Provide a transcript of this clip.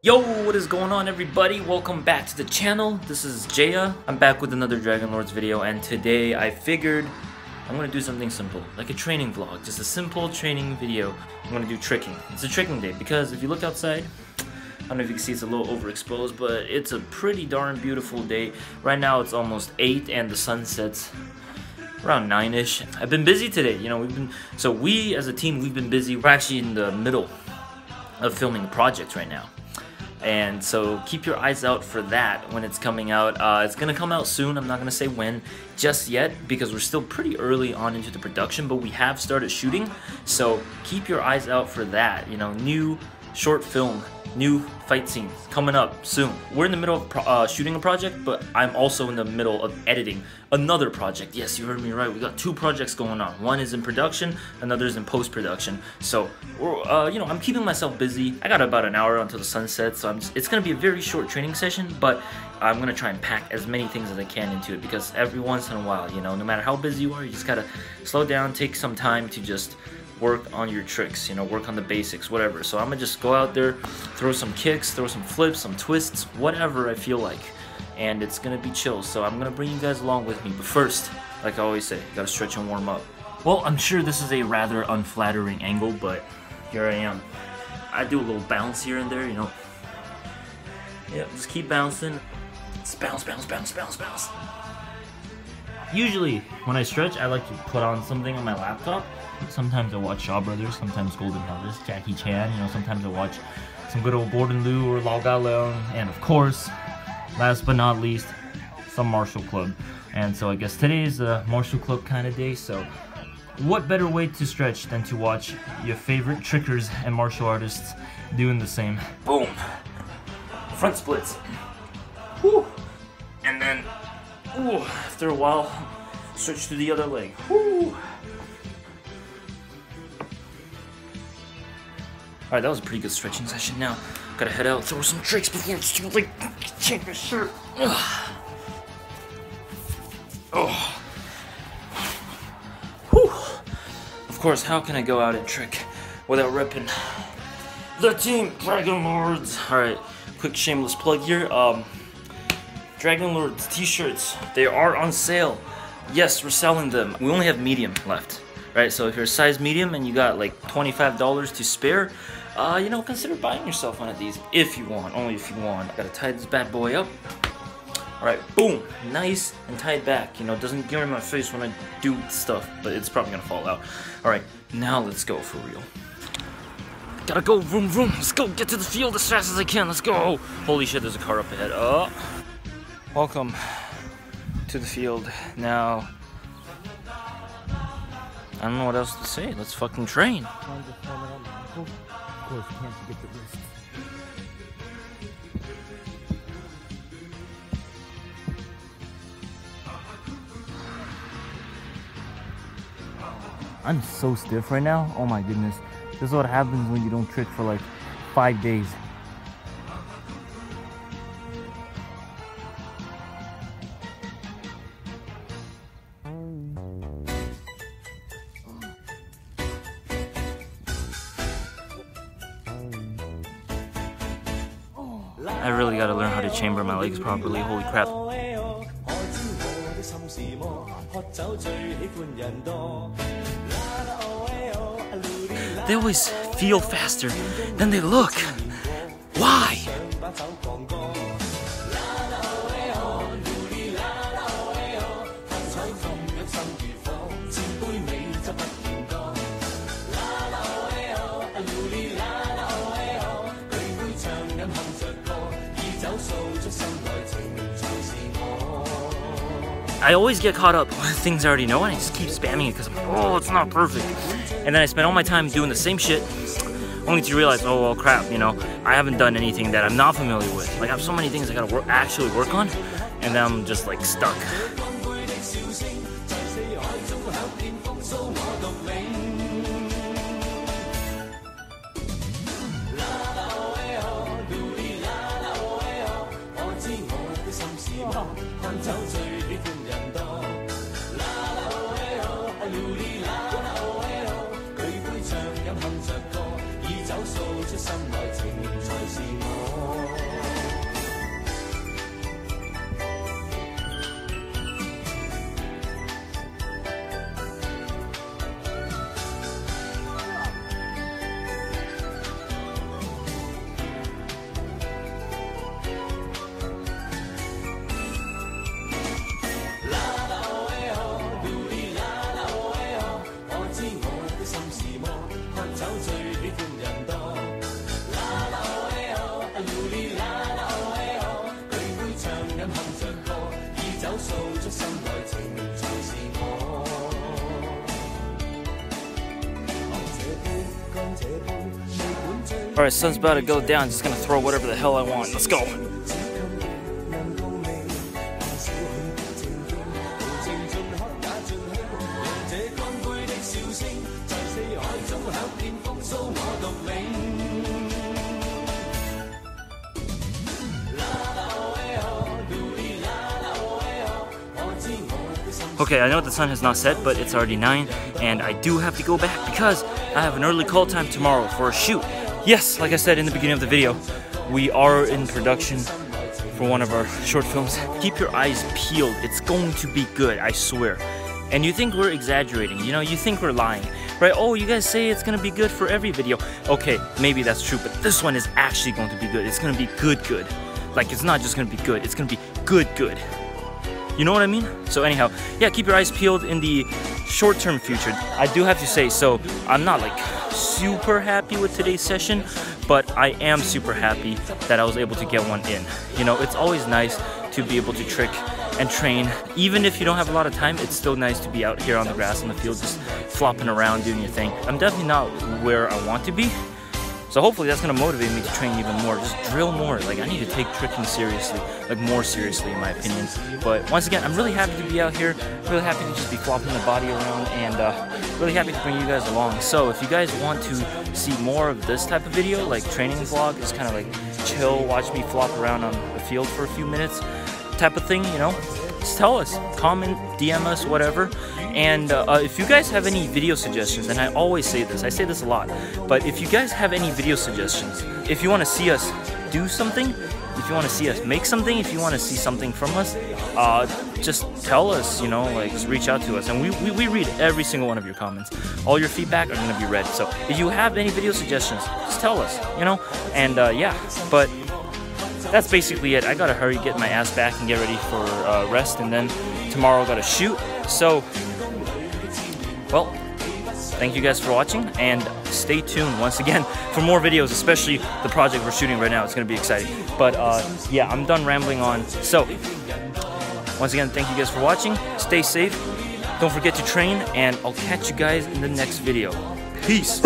Yo, what is going on everybody? Welcome back to the channel. This is Jaya. I'm back with another Dragon Lords video, and today I figured I'm gonna do something simple, like a training vlog, just a simple training video. I'm gonna do tricking. It's a tricking day because if you look outside, I don't know if you can see, it's a little overexposed, but it's a pretty darn beautiful day. Right now it's almost 8 and the sun sets around 9-ish. I've been busy today, you know, we as a team, we've been busy. We're actually in the middle of filming a project right now. And so keep your eyes out for that when it's coming out. It's gonna come out soon. I'm not gonna say when just yet because we're still pretty early on into the production, but we have started shooting. So keep your eyes out for that. You know, new short film, new fight scenes coming up soon. We're in the middle of shooting a project, but I'm also in the middle of editing another project. Yes, you heard me right. We got two projects going on. One is in production, another is in post-production. So, you know, I'm keeping myself busy. I got about an hour until the sunset, so it's gonna be a very short training session, but I'm gonna try and pack as many things as I can into it because every once in a while, you know, no matter how busy you are, you just gotta slow down, take some time to just work on your tricks, you know, work on the basics, whatever. So I'm gonna just go out there, throw some kicks, throw some flips, some twists, whatever I feel like, and it's gonna be chill. So I'm gonna bring you guys along with me, but first, like I always say, you gotta stretch and warm up. Well, I'm sure this is a rather unflattering angle, but here I am. I do a little bounce here and there, you know. Yeah, just keep bouncing. Just bounce, bounce, bounce, bounce, bounce. Usually, when I stretch, I like to put on something on my laptop. Sometimes I watch Shaw Brothers, sometimes Golden Brothers, Jackie Chan, you know, sometimes I watch some good old Gordon Lu or Lau Ga Leong, and of course, last but not least, some martial club. And so I guess today's a martial club kind of day, so what better way to stretch than to watch your favorite trickers and martial artists doing the same. Boom! Front splits. Whew. And then, ooh, after a while, switch to the other leg. Whew. Alright, that was a pretty good stretching session. Now, gotta head out, throw some tricks before it's too late. Check my shirt. Ugh. Oh. Whew. Of course, how can I go out and trick without repping the team Dragon Lords? Alright, quick shameless plug here. Dragon Lords t-shirts, they are on sale. Yes, we're selling them. We only have medium left. Right, so if you're a size medium and you got like $25 to spare, you know, consider buying yourself one of these if you want, only if you want. Gotta tie this bad boy up. Alright, boom, nice and tied back. You know, it doesn't get in my face when I do stuff, but it's probably gonna fall out. Alright, now let's go for real. Gotta go, vroom vroom, let's go, get to the field as fast as I can, let's go. Oh, holy shit, there's a car up ahead. Oh. Welcome to the field now. I don't know what else to say. Let's fucking train. I'm so stiff right now. Oh my goodness. This is what happens when you don't trick for like 5 days. I really gotta learn how to chamber my legs properly, holy crap. They always feel faster than they look. Why? I always get caught up with things I already know and I just keep spamming it because I'm like, oh, it's not perfect. And then I spend all my time doing the same shit only to realize, oh, well, crap, you know, I haven't done anything that I'm not familiar with. Like, I have so many things I gotta actually work on, and then I'm just, like, stuck. Alright, sun's about to go down. Just gonna throw whatever the hell I want. Let's go. Okay, I know the sun has not set, but it's already 9, and I do have to go back because I have an early call time tomorrow for a shoot. Yes, like I said in the beginning of the video, we are in production for one of our short films. Keep your eyes peeled. It's going to be good, I swear. And you think we're exaggerating, you know, you think we're lying, right? Oh, you guys say it's gonna be good for every video. Okay, maybe that's true, but this one is actually going to be good. It's gonna be good, good. Like, it's not just gonna be good, it's gonna be good, good. You know what I mean? So anyhow, yeah, keep your eyes peeled in the short-term future. I do have to say, so I'm not like super happy with today's session, but I am super happy that I was able to get one in. You know, it's always nice to be able to trick and train. Even if you don't have a lot of time, it's still nice to be out here on the grass, on the field, just flopping around, doing your thing. I'm definitely not where I want to be. So hopefully that's going to motivate me to train even more, just drill more. Like, I need to take tricking seriously, like more seriously in my opinion. But once again, I'm really happy to be out here, really happy to just be flopping the body around, and really happy to bring you guys along. So if you guys want to see more of this type of video, like training vlog, just kind of like chill, watch me flop around on the field for a few minutes type of thing, you know, just tell us, comment, DM us, whatever. And if you guys have any video suggestions, and I always say this, I say this a lot, but if you guys have any video suggestions, if you want to see us do something, if you want to see us make something, if you want to see something from us, just tell us, you know, like, just reach out to us. And we read every single one of your comments. All your feedback are going to be read. So if you have any video suggestions, just tell us, you know, and yeah, but that's basically it. I got to hurry, get my ass back and get ready for rest, and then tomorrow I got to shoot. So, well, thank you guys for watching, and stay tuned once again for more videos, especially the project we're shooting right now. It's going to be exciting. But yeah, I'm done rambling on. So once again, thank you guys for watching. Stay safe. Don't forget to train, and I'll catch you guys in the next video. Peace.